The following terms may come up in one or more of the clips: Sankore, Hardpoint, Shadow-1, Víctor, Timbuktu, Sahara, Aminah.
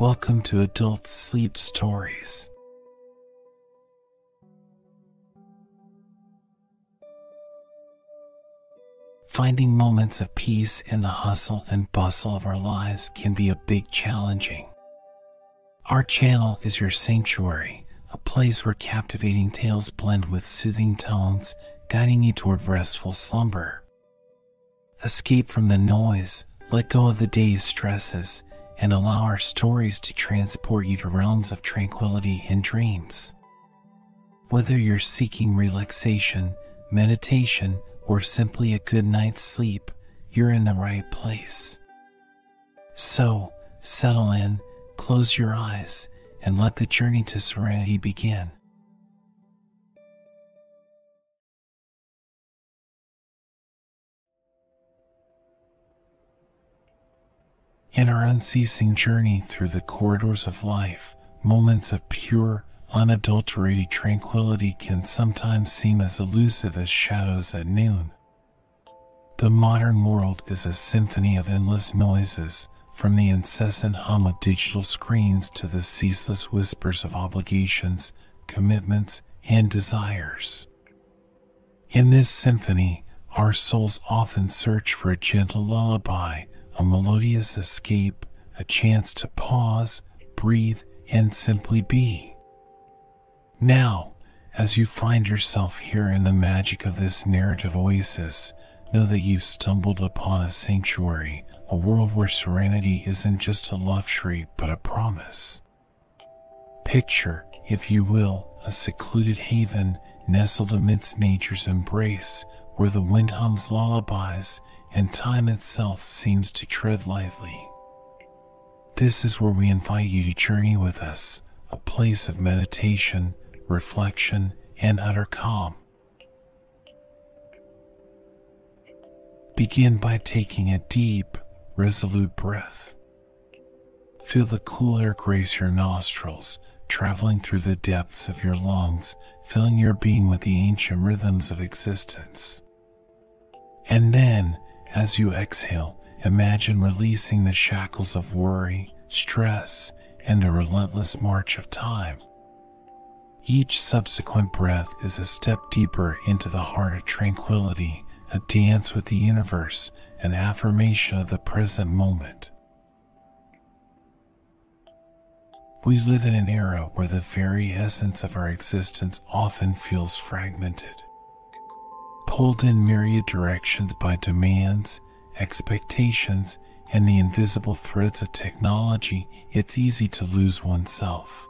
Welcome to Adult Sleep Stories. Finding moments of peace in the hustle and bustle of our lives can be a bit challenging. Our channel is your sanctuary, a place where captivating tales blend with soothing tones, guiding you toward restful slumber. Escape from the noise, let go of the day's stresses, and allow our stories to transport you to realms of tranquility and dreams. Whether you're seeking relaxation, meditation, or simply a good night's sleep, you're in the right place. So, settle in, close your eyes, and let the journey to serenity begin. In our unceasing journey through the corridors of life, moments of pure, unadulterated tranquility can sometimes seem as elusive as shadows at noon. The modern world is a symphony of endless noises, from the incessant hum of digital screens to the ceaseless whispers of obligations, commitments, and desires. In this symphony, our souls often search for a gentle lullaby, a melodious escape, a chance to pause, breathe, and simply be. Now, as you find yourself here in the magic of this narrative oasis, know that you've stumbled upon a sanctuary, a world where serenity isn't just a luxury but a promise. Picture, if you will, a secluded haven nestled amidst nature's embrace, where the wind hums lullabies and time itself seems to tread lightly. This is where we invite you to journey with us, a place of meditation, reflection, and utter calm. Begin by taking a deep, resolute breath. Feel the cool air grace your nostrils, traveling through the depths of your lungs, filling your being with the ancient rhythms of existence. And then, as you exhale, imagine releasing the shackles of worry, stress, and the relentless march of time. Each subsequent breath is a step deeper into the heart of tranquility, a dance with the universe, an affirmation of the present moment. We live in an era where the very essence of our existence often feels fragmented, pulled in myriad directions by demands, expectations, and the invisible threads of technology. It's easy to lose oneself.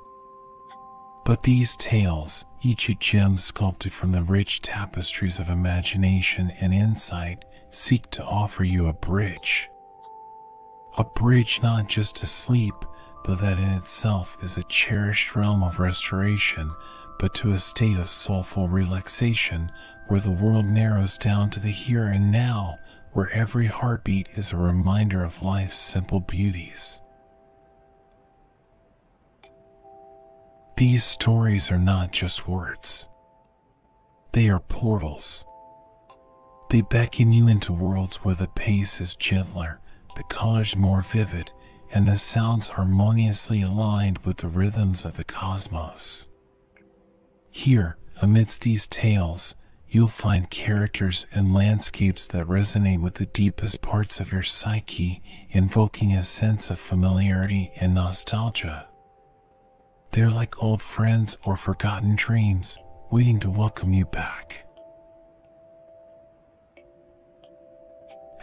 But these tales, each a gem sculpted from the rich tapestries of imagination and insight, seek to offer you a bridge. A bridge not just to sleep, but that in itself is a cherished realm of restoration, but to a state of soulful relaxation, where the world narrows down to the here and now, where every heartbeat is a reminder of life's simple beauties. These stories are not just words. They are portals. They beckon you into worlds where the pace is gentler, the colors more vivid, and the sounds harmoniously aligned with the rhythms of the cosmos. Here, amidst these tales, you'll find characters and landscapes that resonate with the deepest parts of your psyche, invoking a sense of familiarity and nostalgia. They're like old friends or forgotten dreams, waiting to welcome you back.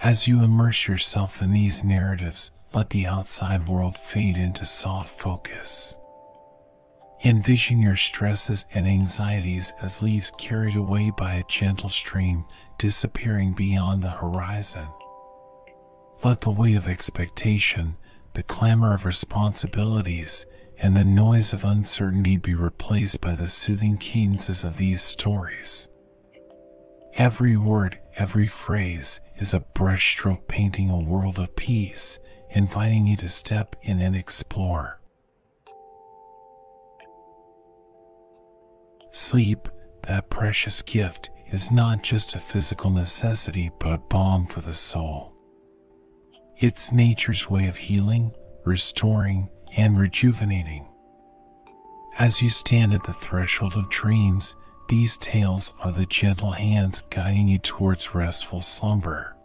As you immerse yourself in these narratives, let the outside world fade into soft focus. Envision your stresses and anxieties as leaves carried away by a gentle stream, disappearing beyond the horizon. Let the weight of expectation, the clamor of responsibilities, and the noise of uncertainty be replaced by the soothing cadences of these stories. Every word, every phrase is a brushstroke painting a world of peace, inviting you to step in and explore. Sleep, that precious gift, is not just a physical necessity but a balm for the soul. It's nature's way of healing, restoring, and rejuvenating. As you stand at the threshold of dreams, these tales are the gentle hands guiding you towards restful slumber.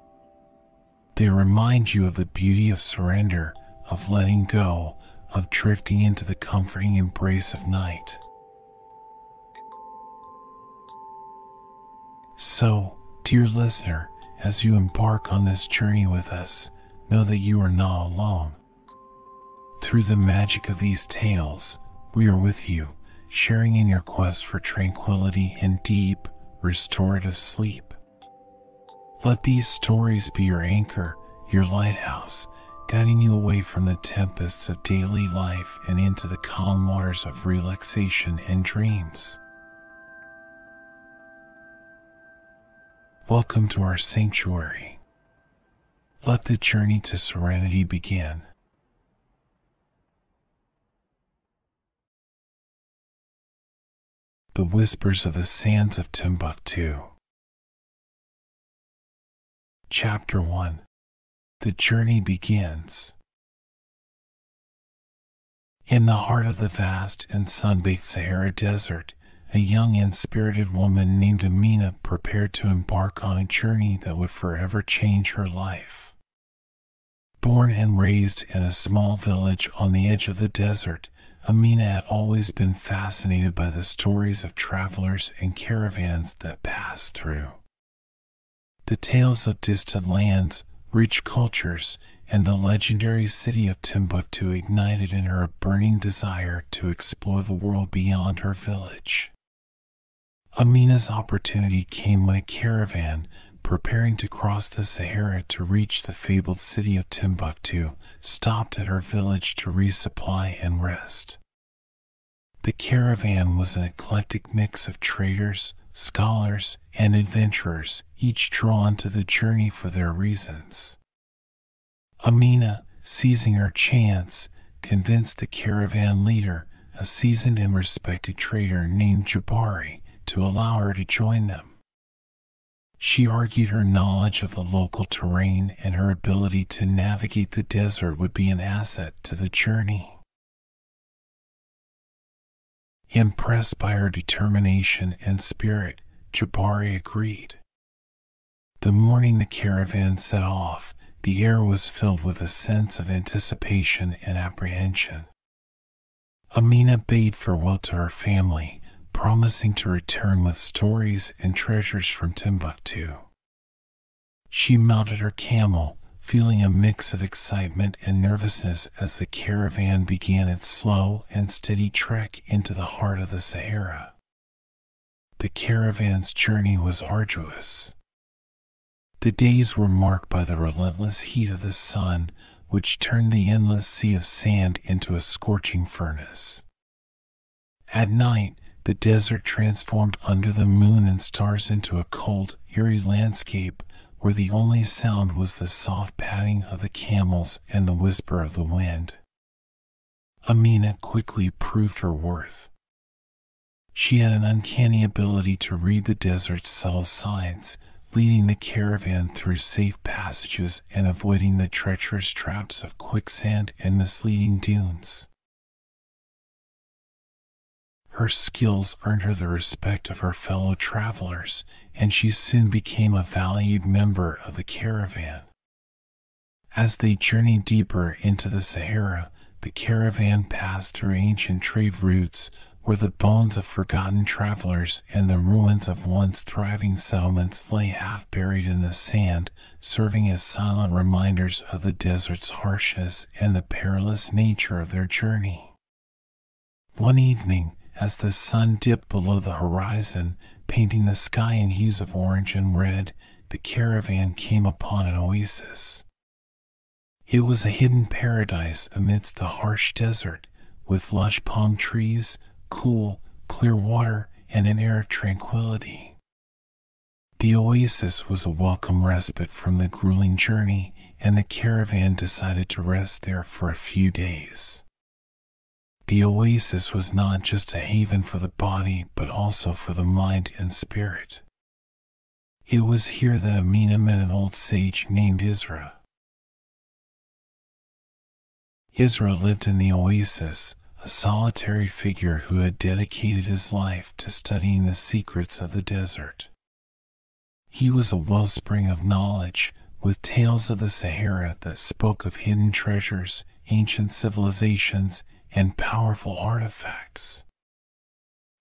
They remind you of the beauty of surrender, of letting go, of drifting into the comforting embrace of night. So, dear listener, as you embark on this journey with us, know that you are not alone. Through the magic of these tales, we are with you, sharing in your quest for tranquility and deep, restorative sleep. Let these stories be your anchor, your lighthouse, guiding you away from the tempests of daily life and into the calm waters of relaxation and dreams. Welcome to our sanctuary. Let the journey to serenity begin. The Whispers of the Sands of Timbuktu. Chapter 1. The Journey Begins. In the heart of the vast and sun-baked Sahara desert, a young and spirited woman named Aminah prepared to embark on a journey that would forever change her life. Born and raised in a small village on the edge of the desert, Aminah had always been fascinated by the stories of travelers and caravans that passed through. The tales of distant lands, rich cultures, and the legendary city of Timbuktu ignited in her a burning desire to explore the world beyond her village. Aminah's opportunity came when a caravan, preparing to cross the Sahara to reach the fabled city of Timbuktu, stopped at her village to resupply and rest. The caravan was an eclectic mix of traders, scholars, and adventurers, each drawn to the journey for their reasons. Aminah, seizing her chance, convinced the caravan leader, a seasoned and respected trader named Jabari, to allow her to join them. She argued her knowledge of the local terrain and her ability to navigate the desert would be an asset to the journey. Impressed by her determination and spirit, Jabari agreed. The morning the caravan set off, the air was filled with a sense of anticipation and apprehension. Aminah bade farewell to her family, promising to return with stories and treasures from Timbuktu. She mounted her camel, feeling a mix of excitement and nervousness as the caravan began its slow and steady trek into the heart of the Sahara. The caravan's journey was arduous. The days were marked by the relentless heat of the sun, which turned the endless sea of sand into a scorching furnace. At night, the desert transformed under the moon and stars into a cold, eerie landscape where the only sound was the soft padding of the camels and the whisper of the wind. Aminah quickly proved her worth. She had an uncanny ability to read the desert's subtle signs, leading the caravan through safe passages and avoiding the treacherous traps of quicksand and misleading dunes. Her skills earned her the respect of her fellow travelers, and she soon became a valued member of the caravan. As they journeyed deeper into the Sahara, the caravan passed through ancient trade routes where the bones of forgotten travelers and the ruins of once thriving settlements lay half buried in the sand, serving as silent reminders of the desert's harshness and the perilous nature of their journey. One evening, as the sun dipped below the horizon, painting the sky in hues of orange and red, the caravan came upon an oasis. It was a hidden paradise amidst the harsh desert, with lush palm trees, cool, clear water, and an air of tranquility. The oasis was a welcome respite from the grueling journey, and the caravan decided to rest there for a few days. The oasis was not just a haven for the body, but also for the mind and spirit. It was here that Aminah met an old sage named Isra. Israel lived in the oasis, a solitary figure who had dedicated his life to studying the secrets of the desert. He was a wellspring of knowledge, with tales of the Sahara that spoke of hidden treasures, ancient civilizations, and powerful artifacts.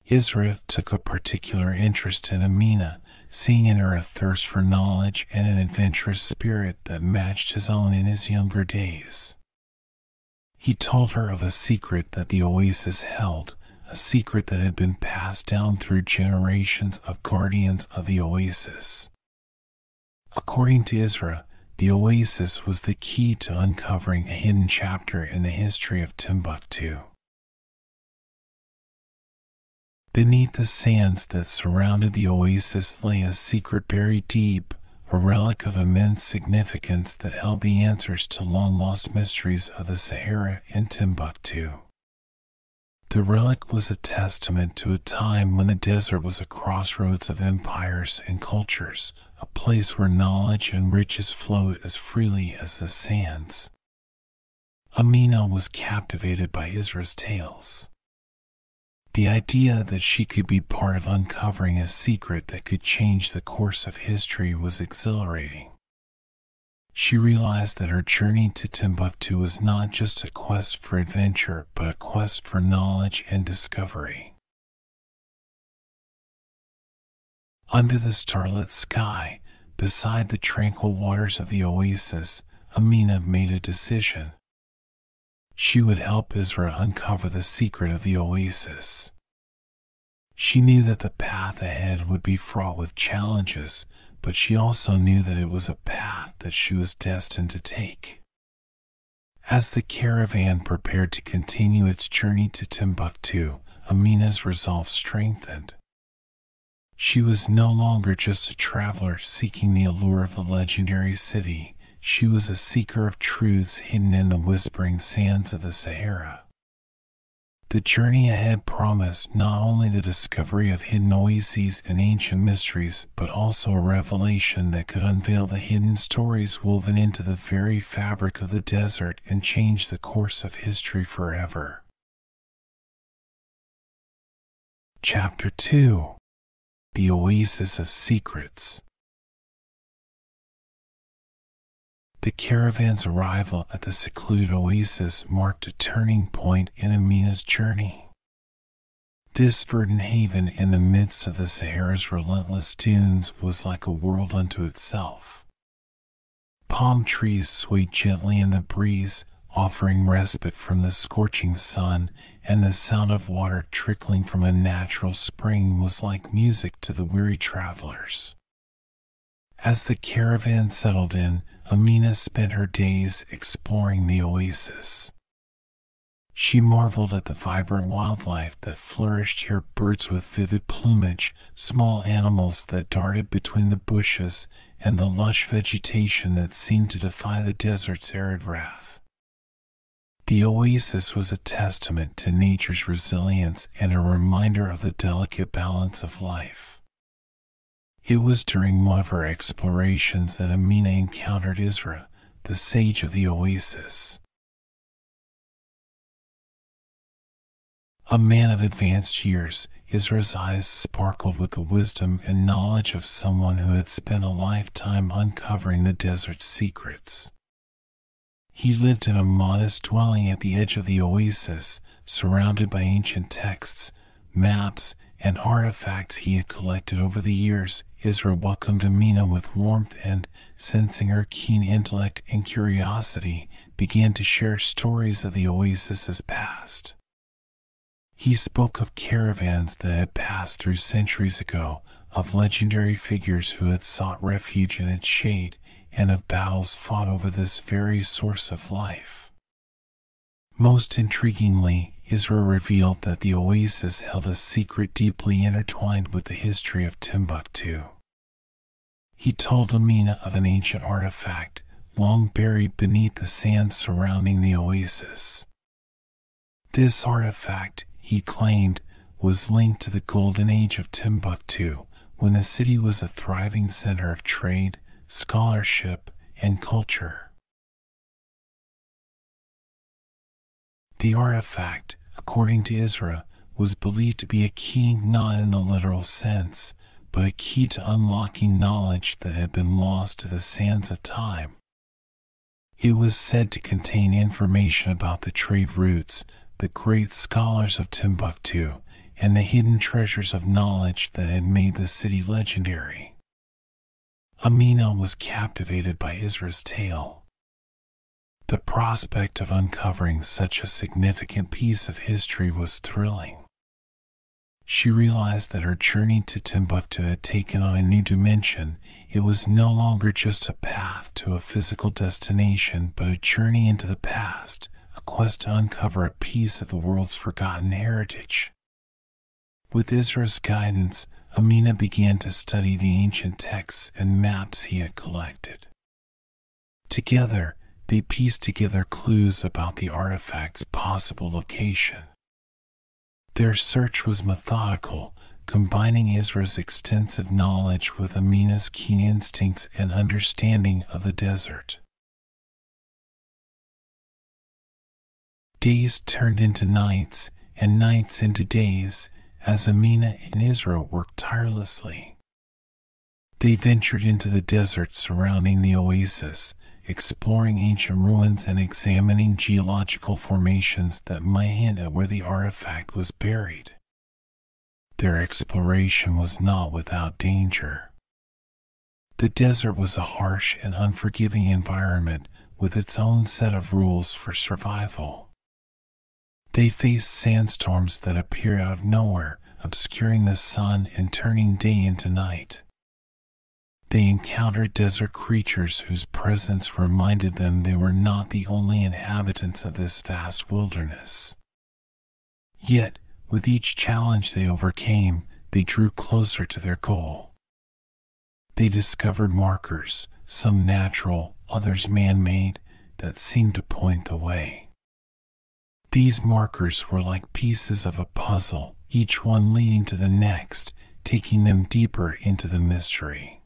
Israel took a particular interest in Aminah, seeing in her a thirst for knowledge and an adventurous spirit that matched his own in his younger days. He told her of a secret that the oasis held, a secret that had been passed down through generations of guardians of the oasis. According to Israel, the oasis was the key to uncovering a hidden chapter in the history of Timbuktu. Beneath the sands that surrounded the oasis lay a secret buried deep, a relic of immense significance that held the answers to long-lost mysteries of the Sahara and Timbuktu. The relic was a testament to a time when the desert was a crossroads of empires and cultures, a place where knowledge and riches flowed as freely as the sands. Aminah was captivated by Israel's tales. The idea that she could be part of uncovering a secret that could change the course of history was exhilarating. She realized that her journey to Timbuktu was not just a quest for adventure, but a quest for knowledge and discovery. Under the starlit sky, beside the tranquil waters of the oasis, Aminah made a decision. She would help Israel uncover the secret of the oasis. She knew that the path ahead would be fraught with challenges, but she also knew that it was a path that she was destined to take. As the caravan prepared to continue its journey to Timbuktu, Aminah's resolve strengthened. She was no longer just a traveler seeking the allure of the legendary city. She was a seeker of truths hidden in the whispering sands of the Sahara. The journey ahead promised not only the discovery of hidden oases and ancient mysteries, but also a revelation that could unveil the hidden stories woven into the very fabric of the desert and change the course of history forever. Chapter 2: The Oasis of Secrets. The caravan's arrival at the secluded oasis marked a turning point in Aminah's journey. This verdant haven in the midst of the Sahara's relentless dunes was like a world unto itself. Palm trees swayed gently in the breeze, offering respite from the scorching sun, and the sound of water trickling from a natural spring was like music to the weary travelers. As the caravan settled in, Aminah spent her days exploring the oasis. She marveled at the vibrant wildlife that flourished here, birds with vivid plumage, small animals that darted between the bushes, and the lush vegetation that seemed to defy the desert's arid wrath. The oasis was a testament to nature's resilience and a reminder of the delicate balance of life. It was during one of her explorations that Aminah encountered Israel, the sage of the oasis. A man of advanced years, Israel's eyes sparkled with the wisdom and knowledge of someone who had spent a lifetime uncovering the desert's secrets. He lived in a modest dwelling at the edge of the oasis, surrounded by ancient texts, maps, and artifacts he had collected over the years. Israel welcomed Aminah with warmth and, sensing her keen intellect and curiosity, began to share stories of the oasis's past. He spoke of caravans that had passed through centuries ago, of legendary figures who had sought refuge in its shade, and of battles fought over this very source of life. Most intriguingly, Israel revealed that the oasis held a secret deeply intertwined with the history of Timbuktu. He told Aminah of an ancient artifact, long buried beneath the sands surrounding the oasis. This artifact, he claimed, was linked to the golden age of Timbuktu, when the city was a thriving center of trade, scholarship, and culture. The artifact, according to Isra, was believed to be a key not in the literal sense, but a key to unlocking knowledge that had been lost to the sands of time. It was said to contain information about the trade routes, the great scholars of Timbuktu, and the hidden treasures of knowledge that had made the city legendary. Aminah was captivated by Isra's tale. The prospect of uncovering such a significant piece of history was thrilling. She realized that her journey to Timbuktu had taken on a new dimension. It was no longer just a path to a physical destination, but a journey into the past, a quest to uncover a piece of the world's forgotten heritage. With Isra's guidance, Aminah began to study the ancient texts and maps he had collected. Together, they pieced together clues about the artifact's possible location. Their search was methodical, combining Isra's extensive knowledge with Aminah's keen instincts and understanding of the desert. Days turned into nights, and nights into days, as Aminah and Isra worked tirelessly. They ventured into the desert surrounding the oasis, exploring ancient ruins and examining geological formations that might hint at where the artifact was buried. Their exploration was not without danger. The desert was a harsh and unforgiving environment, with its own set of rules for survival. They faced sandstorms that appeared out of nowhere, obscuring the sun and turning day into night. They encountered desert creatures whose presence reminded them they were not the only inhabitants of this vast wilderness. Yet, with each challenge they overcame, they drew closer to their goal. They discovered markers, some natural, others man-made, that seemed to point the way. These markers were like pieces of a puzzle, each one leading to the next, taking them deeper into the mystery.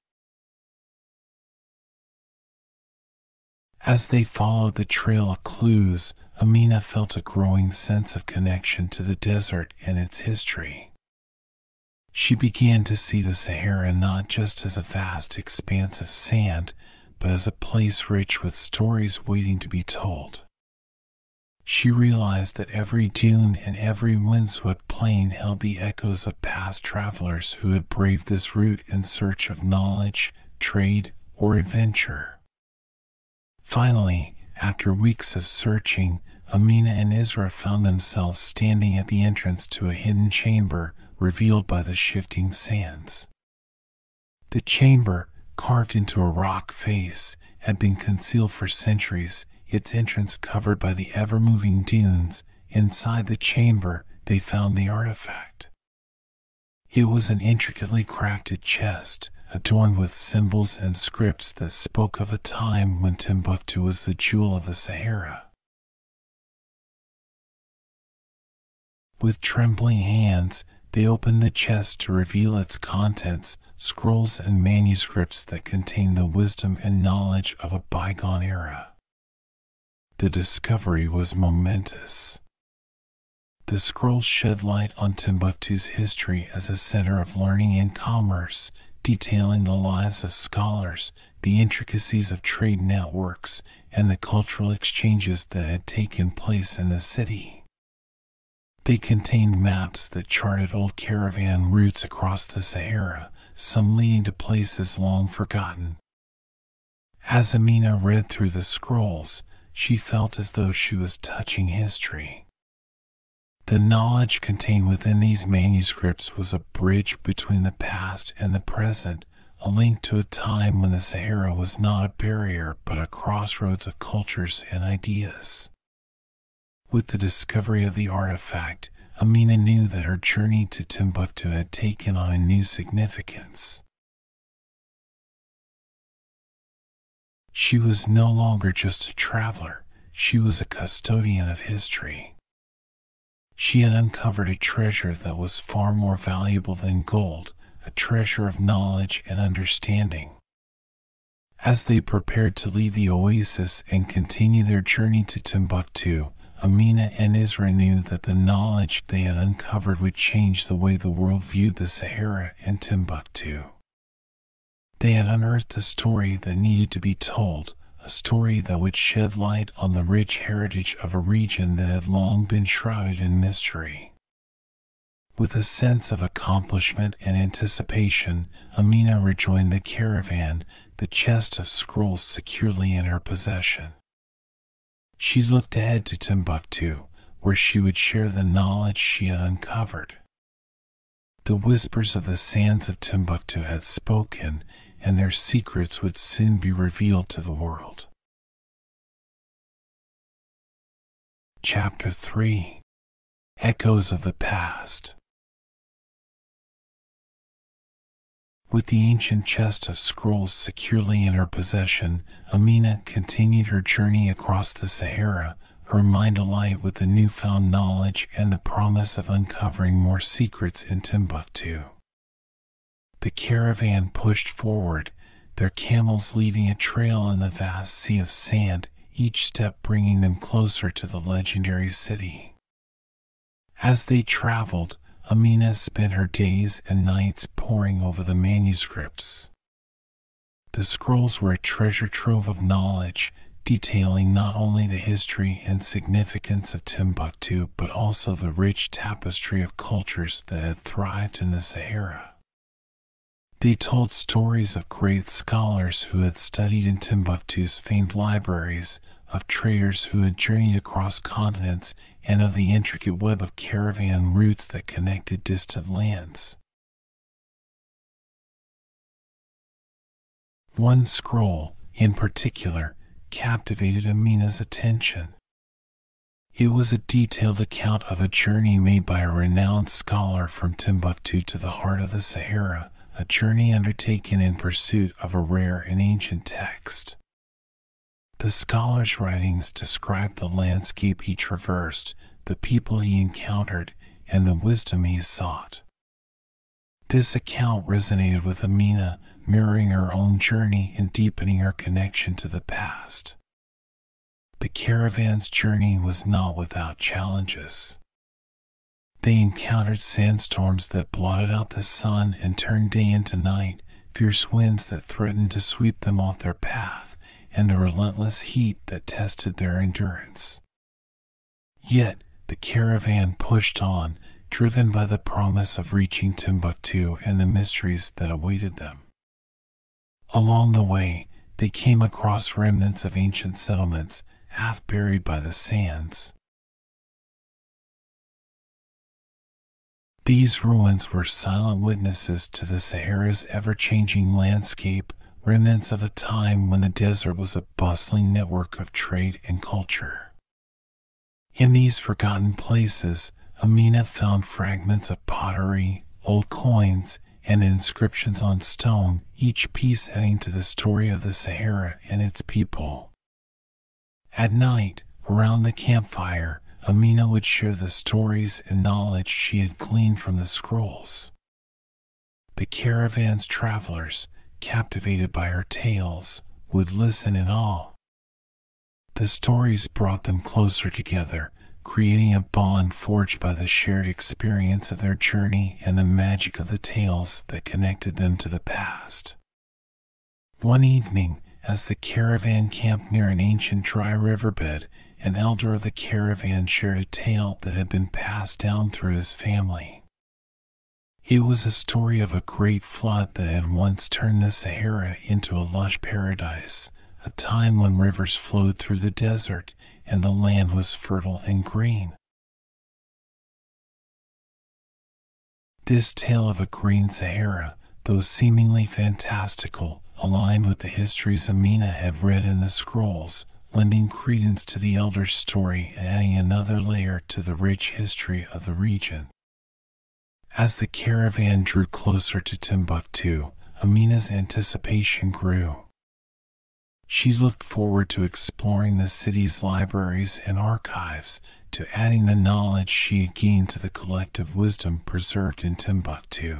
As they followed the trail of clues, Aminah felt a growing sense of connection to the desert and its history. She began to see the Sahara not just as a vast expanse of sand, but as a place rich with stories waiting to be told. She realized that every dune and every windswept plain held the echoes of past travelers who had braved this route in search of knowledge, trade, or adventure. Finally, after weeks of searching, Aminah and Isra found themselves standing at the entrance to a hidden chamber revealed by the shifting sands. The chamber, carved into a rock face, had been concealed for centuries, its entrance covered by the ever-moving dunes. Inside the chamber, they found the artifact. It was an intricately crafted chest, adorned with symbols and scripts that spoke of a time when Timbuktu was the jewel of the Sahara. With trembling hands, they opened the chest to reveal its contents, scrolls and manuscripts that contained the wisdom and knowledge of a bygone era. The discovery was momentous. The scrolls shed light on Timbuktu's history as a center of learning and commerce, detailing the lives of scholars, the intricacies of trade networks, and the cultural exchanges that had taken place in the city. They contained maps that charted old caravan routes across the Sahara, some leading to places long forgotten. As Aminah read through the scrolls, she felt as though she was touching history. The knowledge contained within these manuscripts was a bridge between the past and the present, a link to a time when the Sahara was not a barrier but a crossroads of cultures and ideas. With the discovery of the artifact, Aminah knew that her journey to Timbuktu had taken on a new significance. She was no longer just a traveler, she was a custodian of history. She had uncovered a treasure that was far more valuable than gold, a treasure of knowledge and understanding. As they prepared to leave the oasis and continue their journey to Timbuktu, Aminah and Ezra knew that the knowledge they had uncovered would change the way the world viewed the Sahara and Timbuktu. They had unearthed a story that needed to be told, a story that would shed light on the rich heritage of a region that had long been shrouded in mystery. With a sense of accomplishment and anticipation, Aminah rejoined the caravan, the chest of scrolls securely in her possession. She looked ahead to Timbuktu, where she would share the knowledge she had uncovered. The whispers of the sands of Timbuktu had spoken, and their secrets would soon be revealed to the world. Chapter 3: Echoes of the Past. With the ancient chest of scrolls securely in her possession, Aminah continued her journey across the Sahara, her mind alight with the newfound knowledge and the promise of uncovering more secrets in Timbuktu. The caravan pushed forward, their camels leaving a trail in the vast sea of sand, each step bringing them closer to the legendary city. As they traveled, Aminah spent her days and nights poring over the manuscripts. The scrolls were a treasure trove of knowledge, detailing not only the history and significance of Timbuktu but also the rich tapestry of cultures that had thrived in the Sahara. They told stories of great scholars who had studied in Timbuktu's famed libraries, of traders who had journeyed across continents, and of the intricate web of caravan routes that connected distant lands. One scroll, in particular, captivated Aminah's attention. It was a detailed account of a journey made by a renowned scholar from Timbuktu to the heart of the Sahara, a journey undertaken in pursuit of a rare and ancient text. The scholar's writings described the landscape he traversed, the people he encountered, and the wisdom he sought. This account resonated with Aminah, mirroring her own journey and deepening her connection to the past. The caravan's journey was not without challenges. They encountered sandstorms that blotted out the sun and turned day into night, fierce winds that threatened to sweep them off their path, and the relentless heat that tested their endurance. Yet, the caravan pushed on, driven by the promise of reaching Timbuktu and the mysteries that awaited them. Along the way, they came across remnants of ancient settlements, half buried by the sands. These ruins were silent witnesses to the Sahara's ever-changing landscape, remnants of a time when the desert was a bustling network of trade and culture. In these forgotten places, Aminah found fragments of pottery, old coins, and inscriptions on stone, each piece adding to the story of the Sahara and its people. At night, around the campfire, Aminah would share the stories and knowledge she had gleaned from the scrolls. The caravan's travelers, captivated by her tales, would listen in awe. The stories brought them closer together, creating a bond forged by the shared experience of their journey and the magic of the tales that connected them to the past. One evening, as the caravan camped near an ancient dry riverbed, an elder of the caravan shared a tale that had been passed down through his family. It was a story of a great flood that had once turned the Sahara into a lush paradise, a time when rivers flowed through the desert and the land was fertile and green. This tale of a green Sahara, though seemingly fantastical, aligned with the histories Aminah had read in the scrolls, lending credence to the elder's story and adding another layer to the rich history of the region. As the caravan drew closer to Timbuktu, Aminah's anticipation grew. She looked forward to exploring the city's libraries and archives, to adding the knowledge she had gained to the collective wisdom preserved in Timbuktu.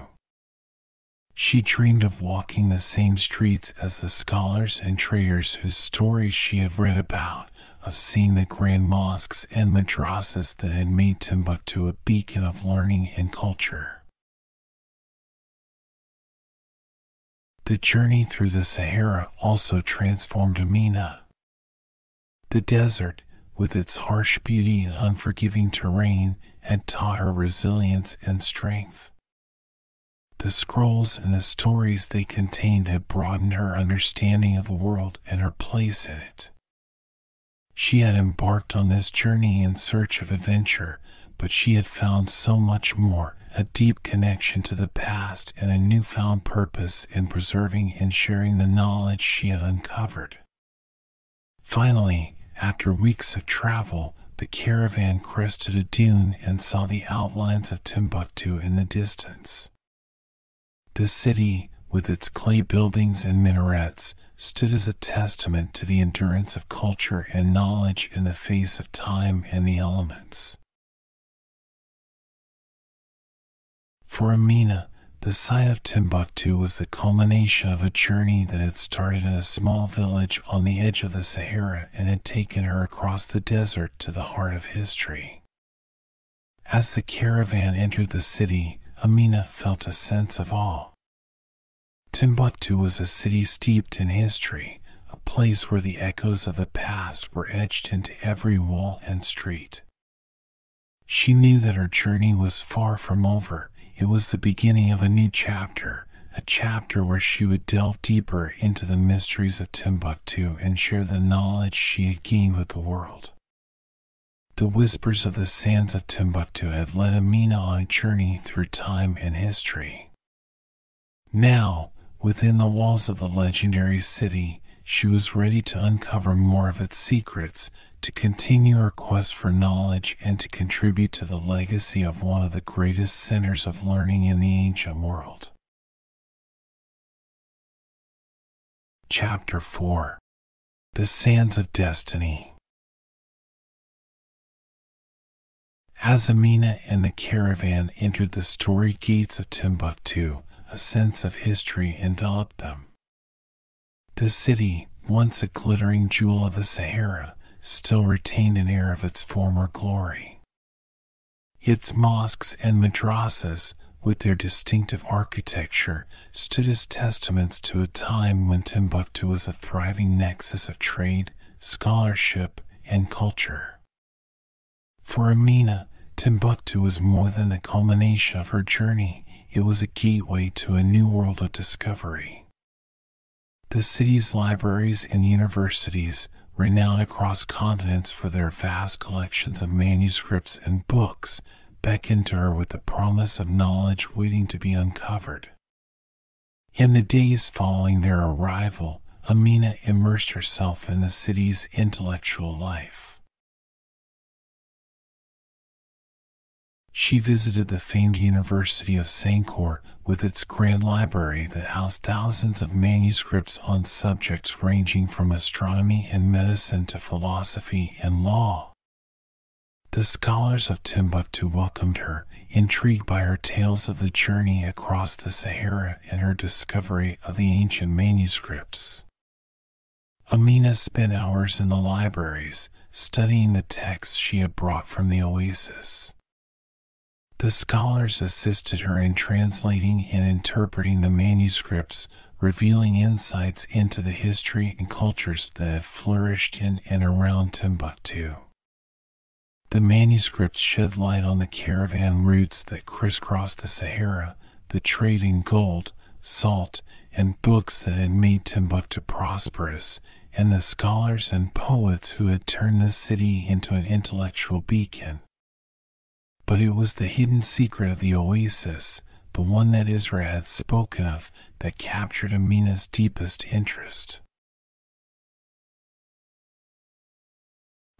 She dreamed of walking the same streets as the scholars and traders whose stories she had read about, of seeing the grand mosques and madrasas that had made Timbuktu a beacon of learning and culture. The journey through the Sahara also transformed Aminah. The desert, with its harsh beauty and unforgiving terrain, had taught her resilience and strength. The scrolls and the stories they contained had broadened her understanding of the world and her place in it. She had embarked on this journey in search of adventure, but she had found so much more, a deep connection to the past and a newfound purpose in preserving and sharing the knowledge she had uncovered. Finally, after weeks of travel, the caravan crested a dune and saw the outlines of Timbuktu in the distance. The city, with its clay buildings and minarets, stood as a testament to the endurance of culture and knowledge in the face of time and the elements. For Aminah, the sight of Timbuktu was the culmination of a journey that had started in a small village on the edge of the Sahara and had taken her across the desert to the heart of history. As the caravan entered the city, Aminah felt a sense of awe. Timbuktu was a city steeped in history, a place where the echoes of the past were etched into every wall and street. She knew that her journey was far from over. It was the beginning of a new chapter, a chapter where she would delve deeper into the mysteries of Timbuktu and share the knowledge she had gained with the world. The whispers of the sands of Timbuktu had led Aminah on a journey through time and history. Now, within the walls of the legendary city, she was ready to uncover more of its secrets, to continue her quest for knowledge and to contribute to the legacy of one of the greatest centers of learning in the ancient world. Chapter 4: The Sands of Destiny. As Aminah and the caravan entered the storied gates of Timbuktu, a sense of history enveloped them. The city, once a glittering jewel of the Sahara, still retained an air of its former glory. Its mosques and madrasas, with their distinctive architecture, stood as testaments to a time when Timbuktu was a thriving nexus of trade, scholarship, and culture. For Aminah, Timbuktu was more than the culmination of her journey. It was a gateway to a new world of discovery. The city's libraries and universities, renowned across continents for their vast collections of manuscripts and books, beckoned to her with the promise of knowledge waiting to be uncovered. In the days following their arrival, Aminah immersed herself in the city's intellectual life. She visited the famed University of Sankore, with its grand library that housed thousands of manuscripts on subjects ranging from astronomy and medicine to philosophy and law. The scholars of Timbuktu welcomed her, intrigued by her tales of the journey across the Sahara and her discovery of the ancient manuscripts. Aminah spent hours in the libraries, studying the texts she had brought from the oasis. The scholars assisted her in translating and interpreting the manuscripts, revealing insights into the history and cultures that had flourished in and around Timbuktu. The manuscripts shed light on the caravan routes that crisscrossed the Sahara, the trade in gold, salt, and books that had made Timbuktu prosperous, and the scholars and poets who had turned the city into an intellectual beacon. But it was the hidden secret of the oasis, the one that Ezra had spoken of, that captured Aminah's deepest interest.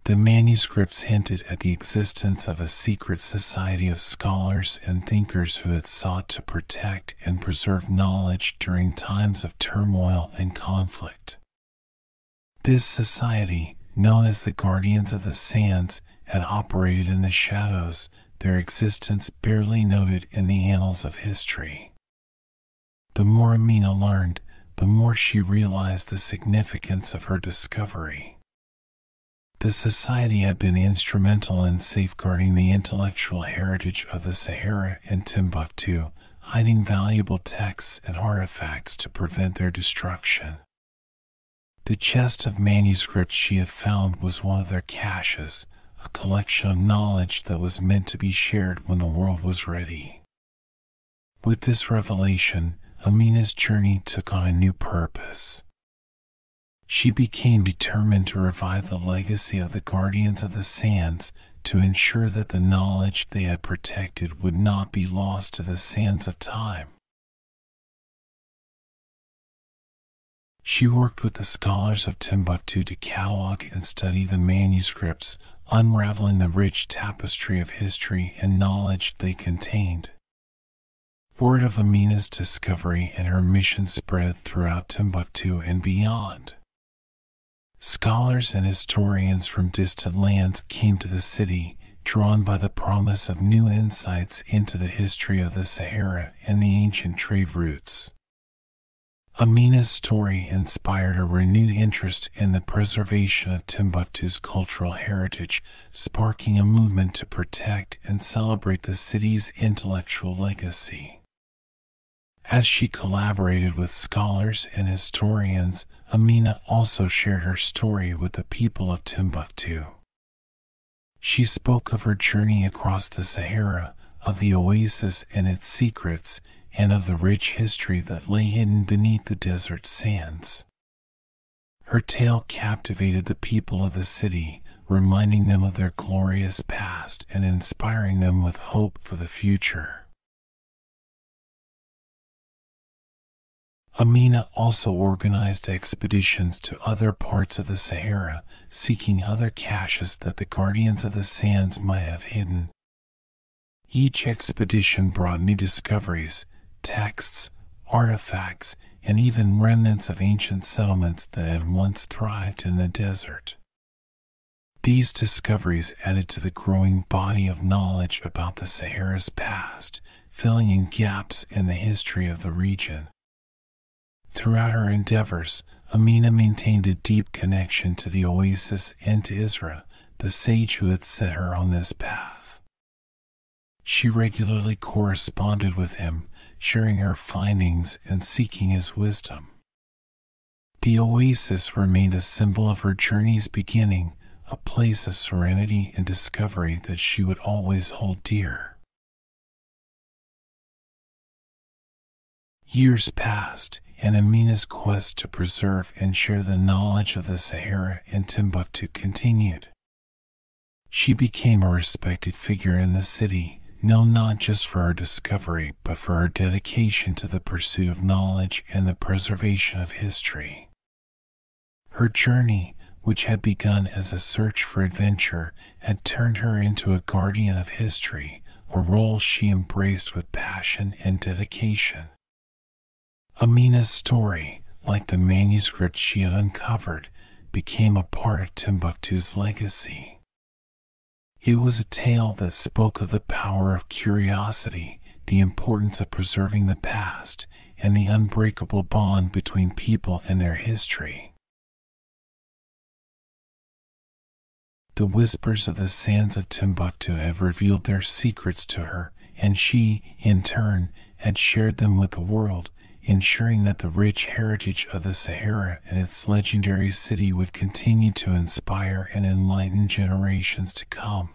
The manuscripts hinted at the existence of a secret society of scholars and thinkers who had sought to protect and preserve knowledge during times of turmoil and conflict. This society, known as the Guardians of the Sands, had operated in the shadows, their existence barely noted in the annals of history. The more Aminah learned, the more she realized the significance of her discovery. The society had been instrumental in safeguarding the intellectual heritage of the Sahara and Timbuktu, hiding valuable texts and artifacts to prevent their destruction. The chest of manuscripts she had found was one of their caches, a collection of knowledge that was meant to be shared when the world was ready. With this revelation, Aminah's journey took on a new purpose. She became determined to revive the legacy of the Guardians of the Sands, to ensure that the knowledge they had protected would not be lost to the sands of time. She worked with the scholars of Timbuktu to catalog and study the manuscripts, unraveling the rich tapestry of history and knowledge they contained. Word of Aminah's discovery and her mission spread throughout Timbuktu and beyond. Scholars and historians from distant lands came to the city, drawn by the promise of new insights into the history of the Sahara and the ancient trade routes. Aminah's story inspired a renewed interest in the preservation of Timbuktu's cultural heritage, sparking a movement to protect and celebrate the city's intellectual legacy. As she collaborated with scholars and historians, Aminah also shared her story with the people of Timbuktu. She spoke of her journey across the Sahara, of the oasis and its secrets, and of the rich history that lay hidden beneath the desert sands. Her tale captivated the people of the city, reminding them of their glorious past and inspiring them with hope for the future. Aminah also organized expeditions to other parts of the Sahara, seeking other caches that the Guardians of the Sands might have hidden. Each expedition brought new discoveries, texts, artifacts, and even remnants of ancient settlements that had once thrived in the desert. These discoveries added to the growing body of knowledge about the Sahara's past, filling in gaps in the history of the region. Throughout her endeavors, Aminah maintained a deep connection to the oasis and to Isra, the sage who had set her on this path. She regularly corresponded with him, sharing her findings and seeking his wisdom. The oasis remained a symbol of her journey's beginning, a place of serenity and discovery that she would always hold dear. Years passed, and Aminah's quest to preserve and share the knowledge of the Sahara and Timbuktu continued. She became a respected figure in the city, known not just for her discovery but for her dedication to the pursuit of knowledge and the preservation of history. Her journey, which had begun as a search for adventure, had turned her into a guardian of history, a role she embraced with passion and dedication. Aminah's story, like the manuscript she had uncovered, became a part of Timbuktu's legacy. It was a tale that spoke of the power of curiosity, the importance of preserving the past, and the unbreakable bond between people and their history. The whispers of the sands of Timbuktu had revealed their secrets to her, and she, in turn, had shared them with the world, ensuring that the rich heritage of the Sahara and its legendary city would continue to inspire and enlighten generations to come.